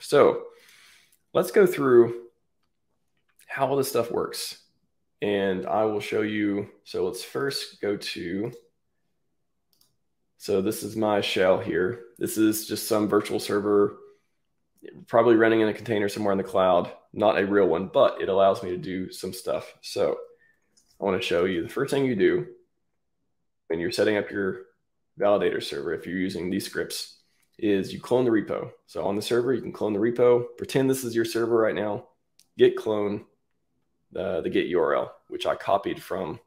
So let's go through how all this stuff works. And I will show you. So let's first go to, so this is my shell here. This is just some virtual server, probably running in a container somewhere in the cloud, not a real one, but it allows me to do some stuff. So I want to show you the first thing you do when you're setting up your validator server, if you're using these scripts, is you clone the repo. So on the server, you can clone the repo, pretend this is your server right now, git clone the git URL, which I copied from.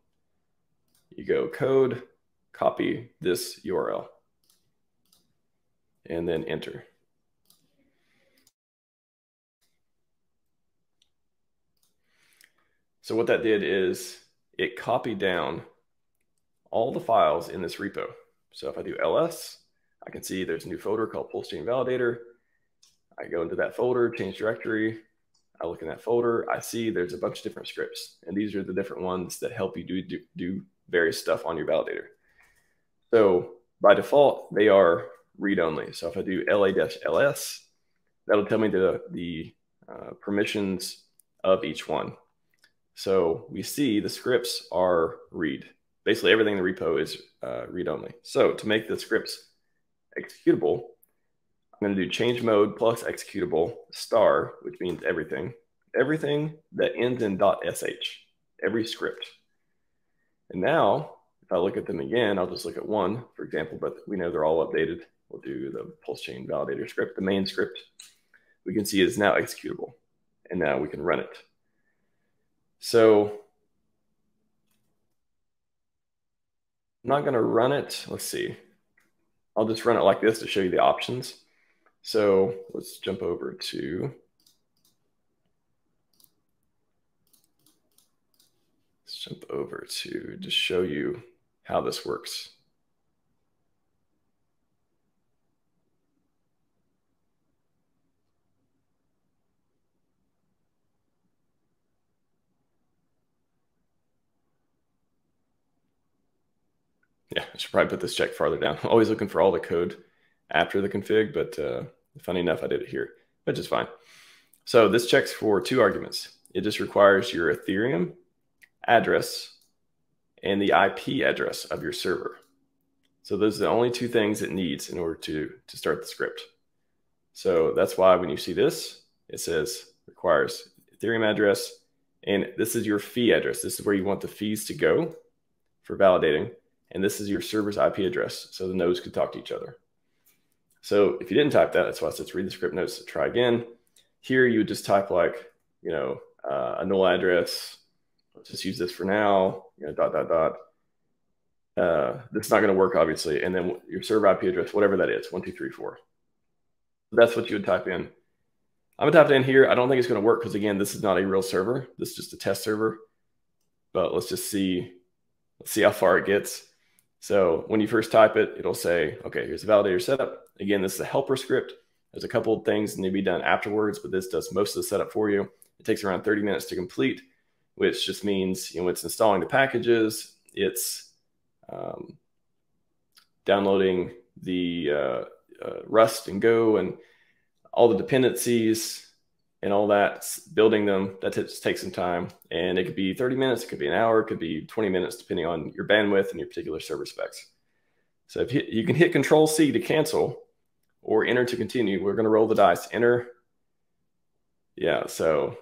You go code, copy this URL, and then enter. So what that did is it copied down all the files in this repo. So if I do ls, I can see there's a new folder called PulseChain Validator. I go into that folder, change directory. I look in that folder. I see there's a bunch of different scripts. And these are the different ones that help you do various stuff on your validator. So by default, they are read-only. So if I do la-ls, that'll tell me the permissions of each one. So we see the scripts are read. Basically, everything in the repo is read-only. So to make the scripts executable, I'm going to do change mode plus executable star, which means everything. Everything that ends in .sh, every script. And now, if I look at them again, I'll just look at one, for example, but we know they're all updated. We'll do the PulseChain Validator script, the main script. We can see is now executable, and now we can run it. So I'm not going to run it. Let's see. I'll just run it like this to show you the options. So let's jump over to, just show you how this works. Yeah, I should probably put this check farther down. I'm always looking for all the code after the config, but funny enough, I did it here, which is fine. So this checks for two arguments. It just requires your Ethereum address and the IP address of your server. So those are the only two things it needs in order to start the script. So that's why when you see this, it says requires Ethereum address, and this is your fee address. This is where you want the fees to go for validating. And this is your server's IP address, so the nodes could talk to each other. So if you didn't type that, that's why it says read the script notes to try again. Here you would just type like, you know, a null address. Let's just use this for now, you know, ... That's not going to work, obviously. And then your server IP address, whatever that is, 1, 2, 3, 4. That's what you would type in. I'm going to type it in here. I don't think it's going to work because, again, this is not a real server. This is just a test server. But let's just see. Let's see how far it gets. So when you first type it, it'll say, okay, here's the validator setup. Again, this is a helper script. There's a couple of things that need to be done afterwards, but this does most of the setup for you. It takes around 30 minutes to complete, which just means, you know, it's installing the packages, it's downloading the Rust and Go and all the dependencies and all that, building them. That just takes some time. And it could be 30 minutes, it could be an hour, it could be 20 minutes, depending on your bandwidth and your particular server specs. So if you can hit Control-C to cancel or enter to continue. We're going to roll the dice. Enter. Yeah, so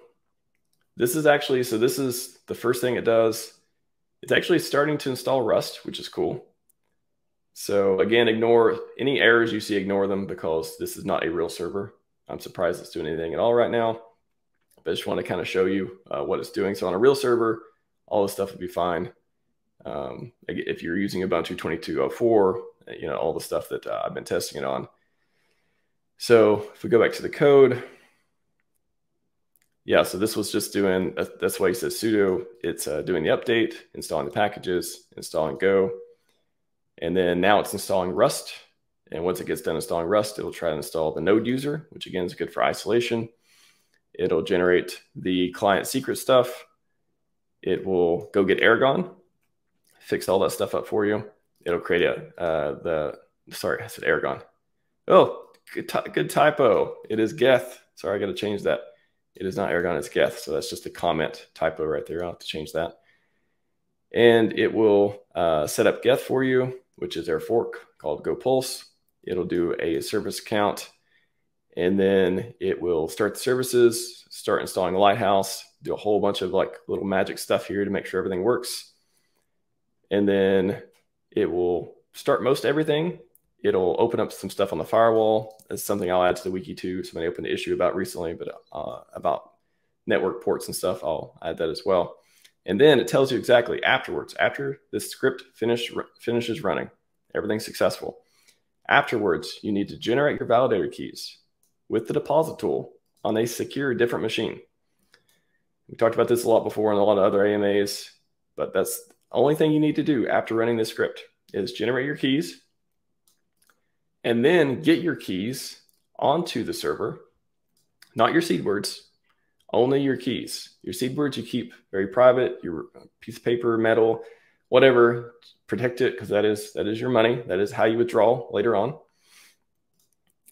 this is actually, so this is the first thing it does. It's actually starting to install Rust, which is cool. So again, ignore any errors you see, ignore them because this is not a real server. I'm surprised it's doing anything at all right now, but I just want to kind of show you what it's doing. So on a real server, all this stuff would be fine. If you're using Ubuntu 22.04, you know, all the stuff that I've been testing it on. So if we go back to the code, yeah, so this was just doing, that's why he says sudo. It's doing the update, installing the packages, installing Go, and then now it's installing Rust. And once it gets done installing Rust, it'll try to install the node user, which again is good for isolation. It'll generate the client secret stuff. It will go get Aragon, fix all that stuff up for you. It'll create a, sorry, I said Aragon. Oh, Good typo. It is Geth. Sorry, I got to change that. It is not Aragon, it's Geth. So that's just a comment typo right there. I'll have to change that. And it will set up Geth for you, which is their fork called GoPulse. It'll do a service account, and then it will start the services, start installing Lighthouse, do a whole bunch of like little magic stuff here to make sure everything works. And then it will start most everything. It'll open up some stuff on the firewall. That's something I'll add to the wiki too. Somebody opened an issue about recently, but about network ports and stuff. I'll add that as well. And then it tells you exactly afterwards, after this script finishes running, everything's successful. Afterwards, you need to generate your validator keys with the deposit tool on a secure different machine. We talked about this a lot before in a lot of other AMAs, but that's the only thing you need to do after running this script is generate your keys, and then get your keys onto the server, not your seed words, only your keys. Your seed words you keep very private, your piece of paper, metal, whatever, protect it, because that is your money. That is how you withdraw later on.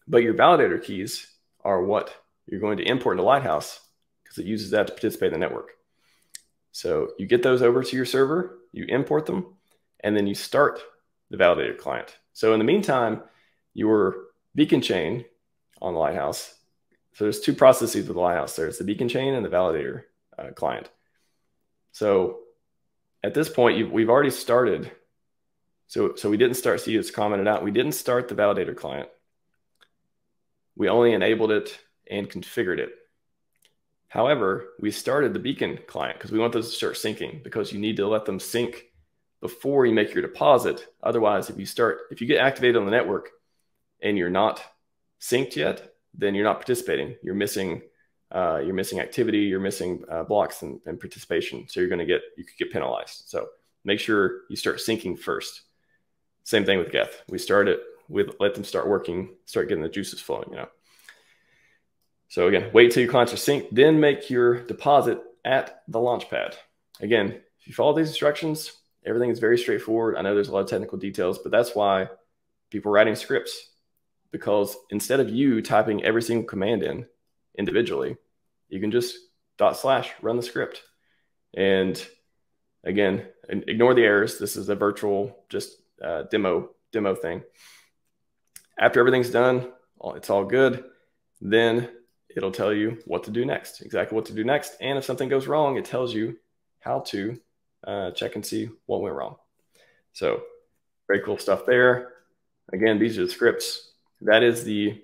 But your validator keys are what you're going to import into Lighthouse because it uses that to participate in the network. So you get those over to your server, you import them, and then you start the validator client. So in the meantime, your beacon chain on Lighthouse. So there's two processes with Lighthouse. There's the beacon chain and the validator client. So at this point, we've already started. So we didn't start, see it's commented out. We didn't start the validator client. We only enabled it and configured it. However, we started the beacon client because we want those to start syncing, because you need to let them sync before you make your deposit. Otherwise, if you get activated on the network, and you're not synced yet, then you're not participating. You're missing activity, you're missing blocks and participation. So you could get penalized. So make sure you start syncing first. Same thing with Geth. We start it with, let them start working, start getting the juices flowing, you know? So again, wait till your clients are synced, then make your deposit at the launch pad. Again, if you follow these instructions, everything is very straightforward. I know there's a lot of technical details, but that's why people are writing scripts. Because instead of you typing every single command in individually, you can just / run the script. And again, ignore the errors. This is a virtual just demo thing. After everything's done, it's all good. Then it'll tell you what to do next, exactly what to do next. And if something goes wrong, it tells you how to check and see what went wrong. So very cool stuff there. Again, these are the scripts. That is the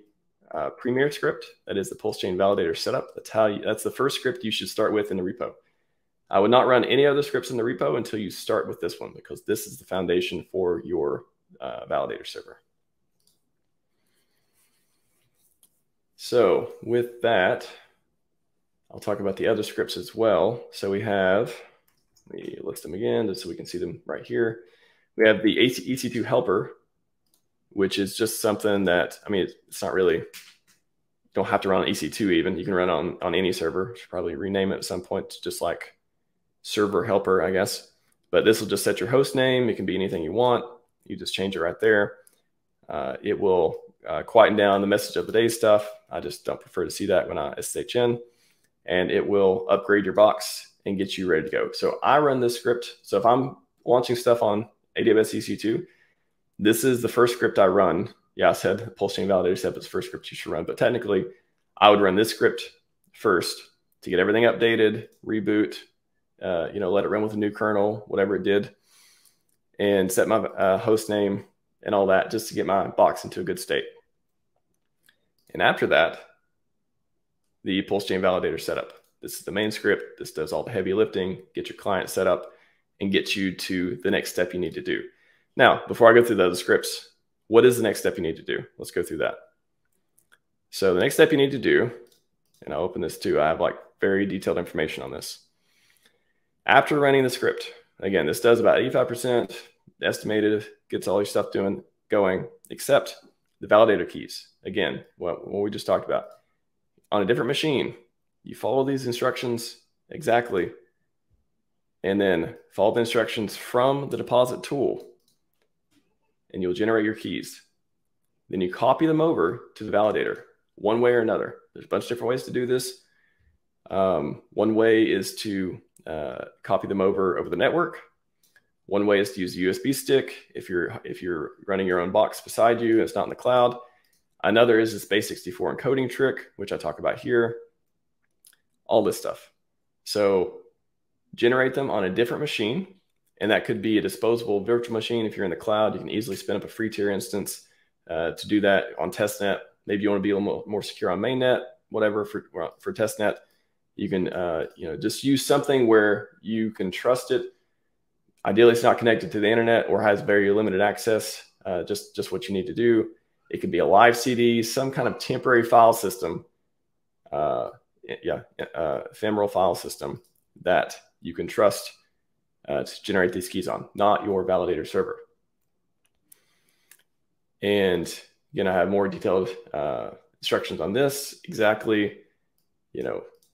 premier script. That is the PulseChain Validator setup. That's the first script you should start with in the repo. I would not run any other scripts in the repo until you start with this one, because this is the foundation for your validator server. So with that, I'll talk about the other scripts as well. So we have, let me list them again just so we can see them right here. We have the EC2 helper, which is just something that, I mean, it's not really, don't have to run on EC2 even. You can run on any server. Should probably rename it at some point, just like server helper, I guess. But this will just set your host name. It can be anything you want. You just change it right there. It will quieten down the message of the day stuff. I just don't prefer to see that when I SSH in. And it will upgrade your box and get you ready to go. So I run this script. So if I'm launching stuff on AWS EC2, this is the first script I run. Yeah, I said the PulseChain Validator setup is the first script you should run, but technically I would run this script first to get everything updated, reboot, let it run with a new kernel, whatever it did, and set my host name and all that just to get my box into a good state. And after that, the PulseChain Validator setup. This is the main script. This does all the heavy lifting, get your client set up, and get you to the next step you need to do. Now, before I go through the other scripts, what is the next step you need to do? Let's go through that. So the next step you need to do, and I'll open this too, I have like very detailed information on this. After running the script, again, this does about 85% estimated, gets all your stuff going, except the validator keys. Again, what we just talked about. On a different machine, you follow these instructions exactly, and then follow the instructions from the deposit tool, and you'll generate your keys. Then you copy them over to the validator one way or another. There's a bunch of different ways to do this. One way is to copy them over the network. One way is to use a USB stick if you're running your own box beside you and it's not in the cloud. Another is this base64 encoding trick, which I talk about here. All this stuff. So generate them on a different machine. And that could be a disposable virtual machine. If you're in the cloud, you can easily spin up a free tier instance to do that on testnet. Maybe you want to be a little more secure on mainnet, whatever, for testnet. You can just use something where you can trust it. Ideally, it's not connected to the internet or has very limited access, just what you need to do. It could be a live CD, some kind of temporary file system, ephemeral file system that you can trust to generate these keys on, not your validator server. And again, I have more detailed instructions on this, exactly,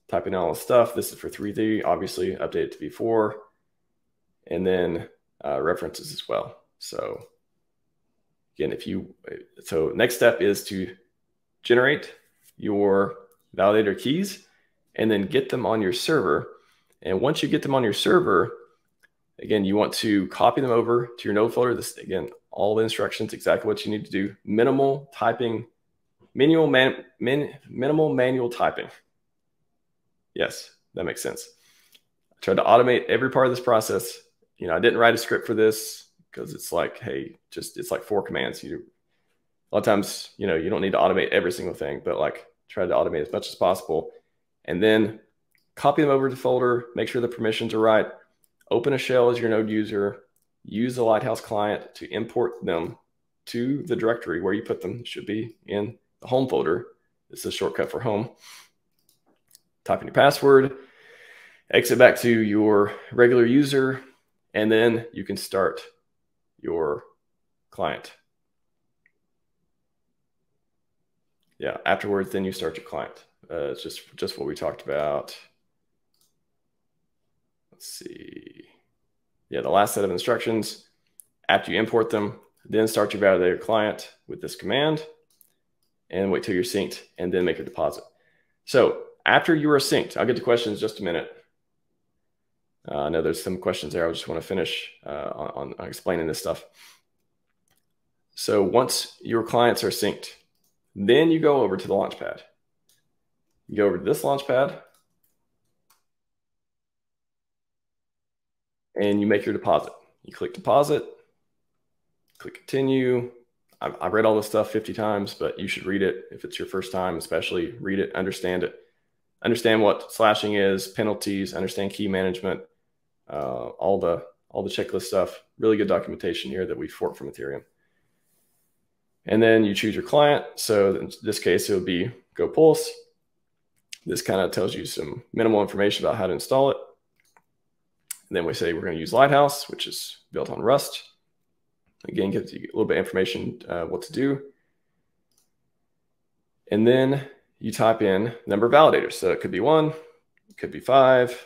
typing all the stuff. This is for 3.3, obviously update it to v4. And then references as well. So again, next step is to generate your validator keys and then get them on your server. And once you get them on your server, again, you want to copy them over to your node folder. This, again, all the instructions, exactly what you need to do. Minimal typing, minimal manual typing. Yes, that makes sense. I tried to automate every part of this process. I didn't write a script for this because it's like, hey, it's like 4 commands. A lot of times, you don't need to automate every single thing, but like try to automate as much as possible. And then copy them over to the folder, make sure the permissions are right, open a shell as your node user, use the Lighthouse client to import them to the directory where you put them. It should be in the home folder. This is a shortcut for home. Type in your password, exit back to your regular user, and then you can start your client. Yeah, afterwards, then you start your client. It's just what we talked about. Let's see. Yeah, the last set of instructions, after you import them, then start your validator client with this command and wait till you're synced and then make a deposit. So after you are synced, I'll get to questions in just a minute. I know there's some questions there. I just want to finish on explaining this stuff. So once your clients are synced, then you go over to the launchpad. You go over to this launchpad and you make your deposit. You click deposit, click continue. I've read all this stuff 50 times, but you should read it if it's your first time, especially read it, understand it. Understand what slashing is, penalties, understand key management, all the checklist stuff. Really good documentation here that we forked from Ethereum. And then you choose your client. So in this case, it would be GoPulse. This kind of tells you some minimal information about how to install it. And then we say we're going to use Lighthouse, which is built on Rust. Again, gives you a little bit of information what to do. And then you type in number of validators. So it could be 1, it could be 5,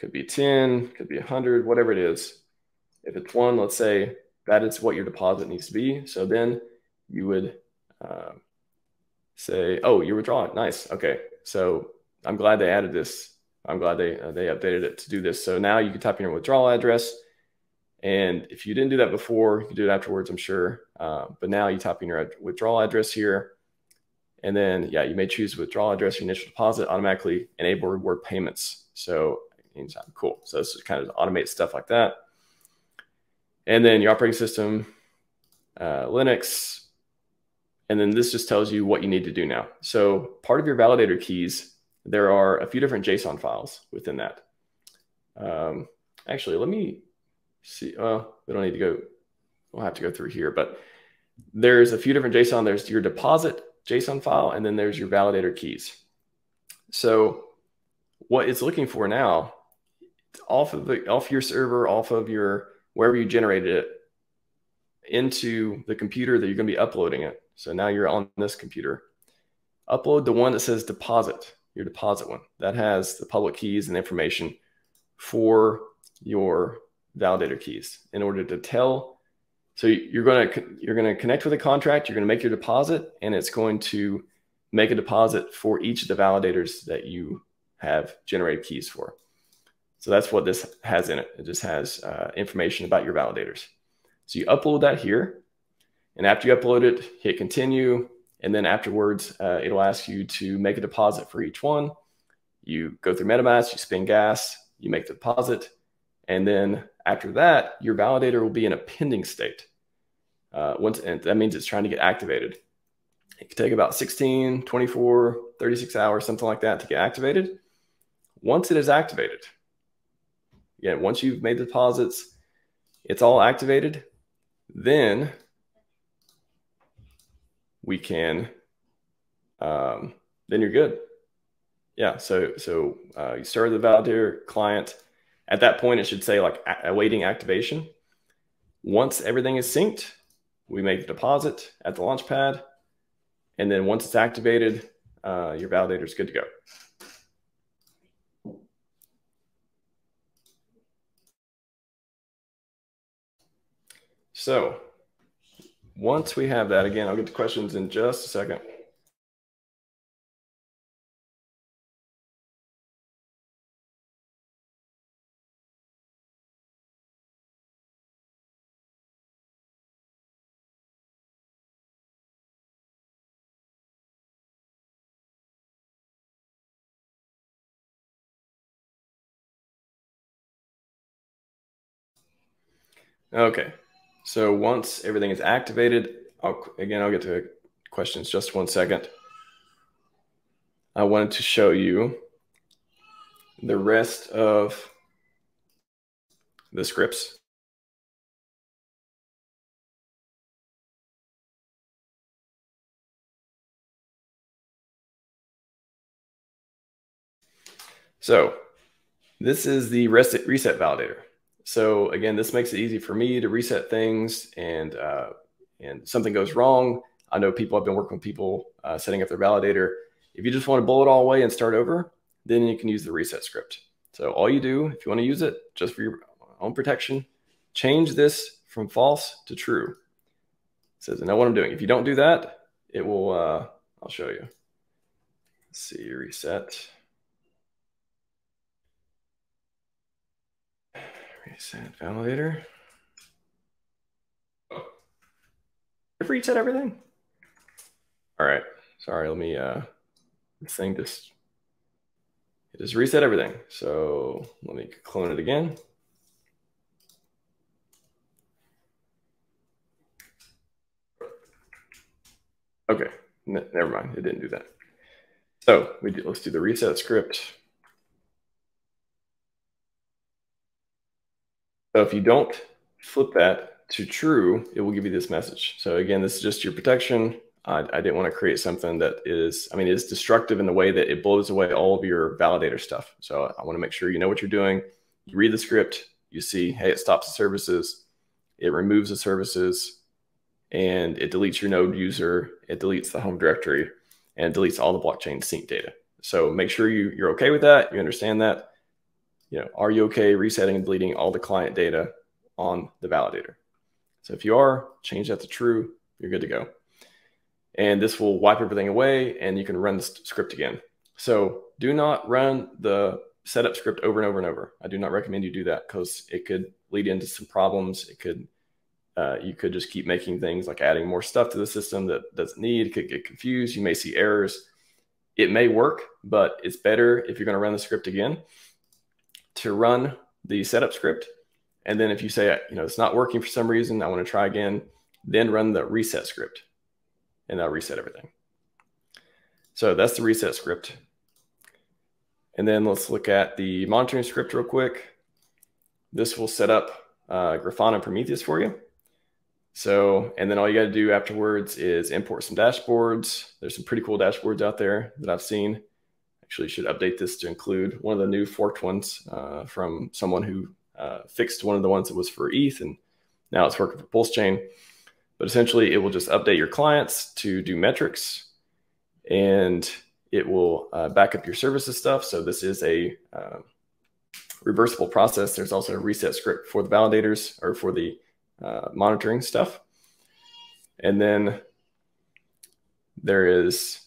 could be 10, could be 100, whatever it is. If it's 1, let's say that is what your deposit needs to be. So then you would say, oh, you're withdrawing. Nice. Okay. So I'm glad they added this. I'm glad they updated it to do this. So now you can type in your withdrawal address. And if you didn't do that before, you can do it afterwards, I'm sure. But now you type in your withdrawal address here. And then, yeah, you may choose withdrawal address, your initial deposit, automatically enable reward payments. So anytime, cool. So this is kind of automate stuff like that. And then your operating system, Linux. And then this just tells you what you need to do now. So part of your validator keys, there are a few different JSON files within that. Actually, let me see. Well, we don't need to go. We'll have to go through here, but there's a few different JSON. There's your deposit JSON file, and then there's your validator keys. So what it's looking for now, off your server, off of your wherever you generated it, into the computer that you're going to be uploading it. So now you're on this computer. Upload the one that says deposit, your deposit one. That has the public keys and information for your validator keys in order to tell So you're going to connect with a contract, you're going to make your deposit, and it's going to make a deposit for each of the validators that you have generated keys for. So that's what this has in it. It just has information about your validators. So you upload that here, and after you upload it, hit continue. And then afterwards, it'll ask you to make a deposit for each one. You go through MetaMask, you spin gas, you make the deposit. And then after that, your validator will be in a pending state. And that means it's trying to get activated. It can take about 16, 24, 36 hours, something like that to get activated. Once it is activated, again, once you've made the deposits, it's all activated, then we can, then you're good. Yeah, so you start the validator client. At that point, it should say like awaiting activation. Once everything is synced, we make the deposit at the launch pad. And then once it's activated, your validator is good to go. So once we have that, again, I'll get to questions in just a second. Okay. So once everything is activated, I'll get to questions just one second. I wanted to show you the rest of the scripts. So this is the reset validator. So again, this makes it easy for me to reset things, and something goes wrong. I know people have been working with people setting up their validator. If you just want to blow it all away and start over, then you can use the reset script. So all you do, if you want to use it just for your own protection, change this from false to true. It says, I know what I'm doing. If you don't do that, it will, I'll show you. Let's see, reset. Reset validator. Oh. It reset everything. All right. Sorry. Let me, this thing just, it just reset everything. So let me clone it again. Okay. Never mind. It didn't do that. So let's do the reset script. So if you don't flip that to true, it will give you this message. So again, this is just your protection. I didn't want to create something that is, I mean, it's destructive in the way that it blows away all of your validator stuff. So I want to make sure you know what you're doing. You read the script, you see, hey, it stops the services, it removes the services, and it deletes your node user, it deletes the home directory, and it deletes all the blockchain sync data. So make sure you're okay with that, you understand that. You know, are you okay resetting and deleting all the client data on the validator? So if you are, change that to true, you're good to go. And this will wipe everything away and you can run the script again. So do not run the setup script over and over and over. I do not recommend you do that because it could lead into some problems. It could, you could just keep making things like adding more stuff to the system that doesn't need, it could get confused. You may see errors. It may work, but it's better if you're going to run the script again to run the setup script. And then if you say, you know, it's not working for some reason, I want to try again, then run the reset script and that'll reset everything. So that's the reset script. And then let's look at the monitoring script real quick. This will set up Grafana and Prometheus for you. So, and then all you got to do afterwards is import some dashboards. There's some pretty cool dashboards out there that I've seen. Actually should update this to include one of the new forked ones from someone who fixed one of the ones that was for ETH, and now it's working for PulseChain. But essentially, it will just update your clients to do metrics, and it will back up your services stuff. So this is a reversible process. There's also a reset script for the validators or for the monitoring stuff. And then there is,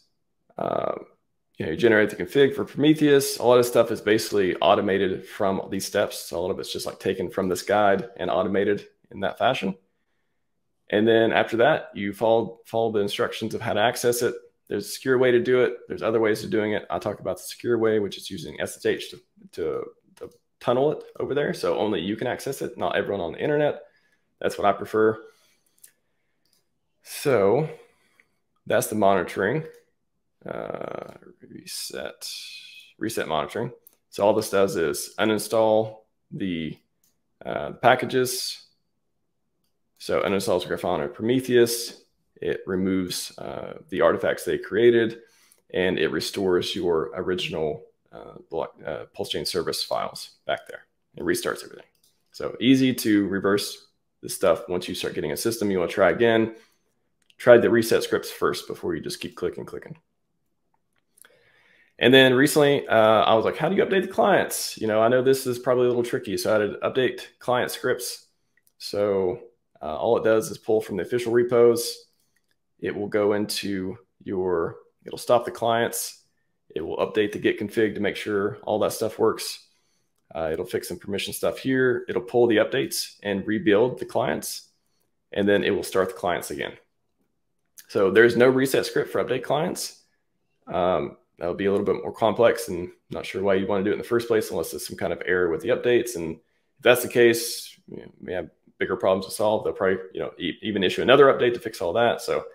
you generate the config for Prometheus. A lot of stuff is basically automated from these steps. So a lot of it's just like taken from this guide and automated in that fashion. And then after that, you follow the instructions of how to access it. There's a secure way to do it. There's other ways of doing it. I talked about the secure way, which is using SSH to tunnel it over there. So only you can access it, not everyone on the internet. That's what I prefer. So that's the monitoring. Reset monitoring. So all this does is uninstall the packages. So uninstalls Grafana, Prometheus. It removes the artifacts they created, and it restores your original PulseChain service files back there. It restarts everything. So easy to reverse this stuff. Once you start getting a system, you want to try again. Try the reset scripts first before you just keep clicking. And then recently, I was like, how do you update the clients? You know, I know this is probably a little tricky, so I had to update client scripts. So all it does is pull from the official repos. It will go into your, it'll stop the clients. It will update the Git config to make sure all that stuff works. It'll fix some permission stuff here. It'll pull the updates and rebuild the clients. And then it will start the clients again. So there's no reset script for update clients. That would be a little bit more complex, and I'm not sure why you'd want to do it in the first place unless there's some kind of error with the updates. And if that's the case, we have bigger problems to solve. They'll probably, even issue another update to fix all that. So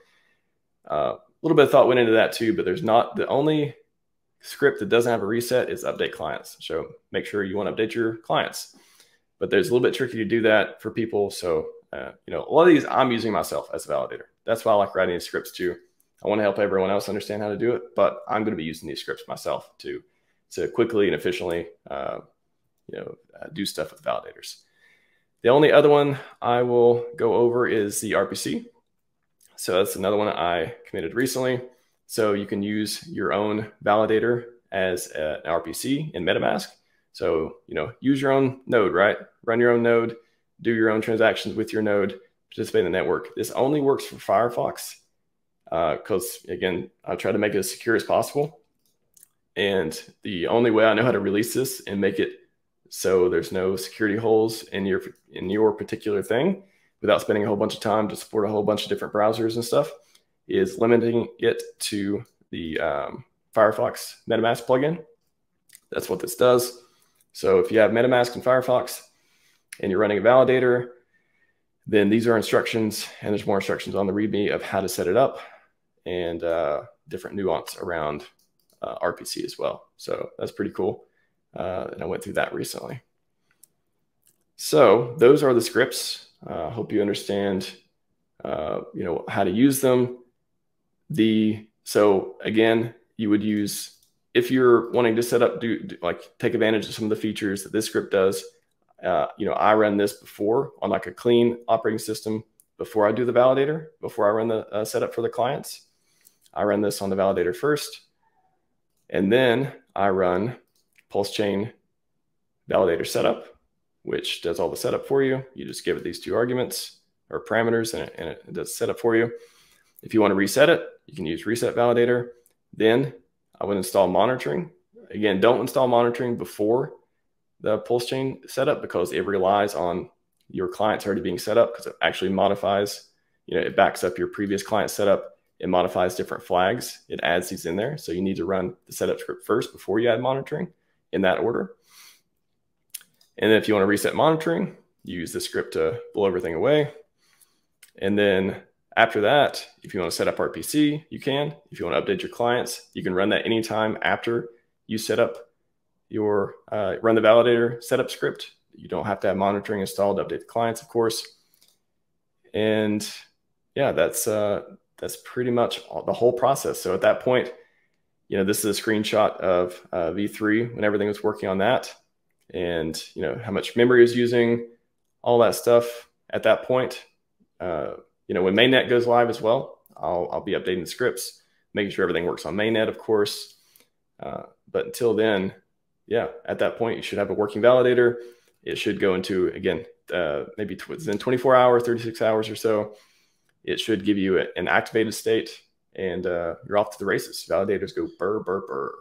a little bit of thought went into that too, but there's not, the only script that doesn't have a reset is update clients. So make sure you want to update your clients, but there's a little bit tricky to do that for people. So, a lot of these I'm using myself as a validator. That's why I like writing these scripts too. I want to help everyone else understand how to do it, but I'm going to be using these scripts myself to quickly and efficiently, do stuff with validators. The only other one I will go over is the RPC. So that's another one I committed recently. So you can use your own validator as an RPC in MetaMask. So, use your own node, right? Run your own node, do your own transactions with your node, participate in the network. This only works for Firefox because, again, I try to make it as secure as possible. And the only way I know how to release this and make it so there's no security holes in your particular thing, without spending a whole bunch of time to support a whole bunch of different browsers and stuff, is limiting it to the Firefox MetaMask plugin. That's what this does. So if you have MetaMask and Firefox and you're running a validator, then these are instructions, and there's more instructions on the README of how to set it up and different nuance around RPC as well. So that's pretty cool. And I went through that recently. So those are the scripts. I hope you understand, how to use them. So again, you would use, if you're wanting to set up, take advantage of some of the features that this script does. I ran this before on like a clean operating system before I do the validator, before I run the setup for the clients. I run this on the validator first, and then I run PulseChain validator setup, which does all the setup for you. You just give it these two arguments or parameters, and it does setup for you. If you want to reset it, you can use reset validator. Then I would install monitoring. Again, don't install monitoring before the PulseChain setup because it relies on your clients already being set up, because it actually modifies, it backs up your previous client setup. It modifies different flags. It adds these in there. So you need to run the setup script first before you add monitoring, in that order. And then if you want to reset monitoring, you use the script to blow everything away. And then after that, if you want to set up RPC, you can. If you want to update your clients, you can run that anytime after you set up your, run the validator setup script. You don't have to have monitoring installed to update the clients, of course. And yeah, that's pretty much the whole process. So at that point, this is a screenshot of V3 when everything was working on that. And how much memory is using, all that stuff at that point. When mainnet goes live as well, I'll be updating the scripts, making sure everything works on mainnet, of course. But until then, yeah, at that point, you should have a working validator. It should go into, again, maybe within 24 hours, 36 hours or so, it should give you an activated state, and you're off to the races. Validators go burr, burr, burr.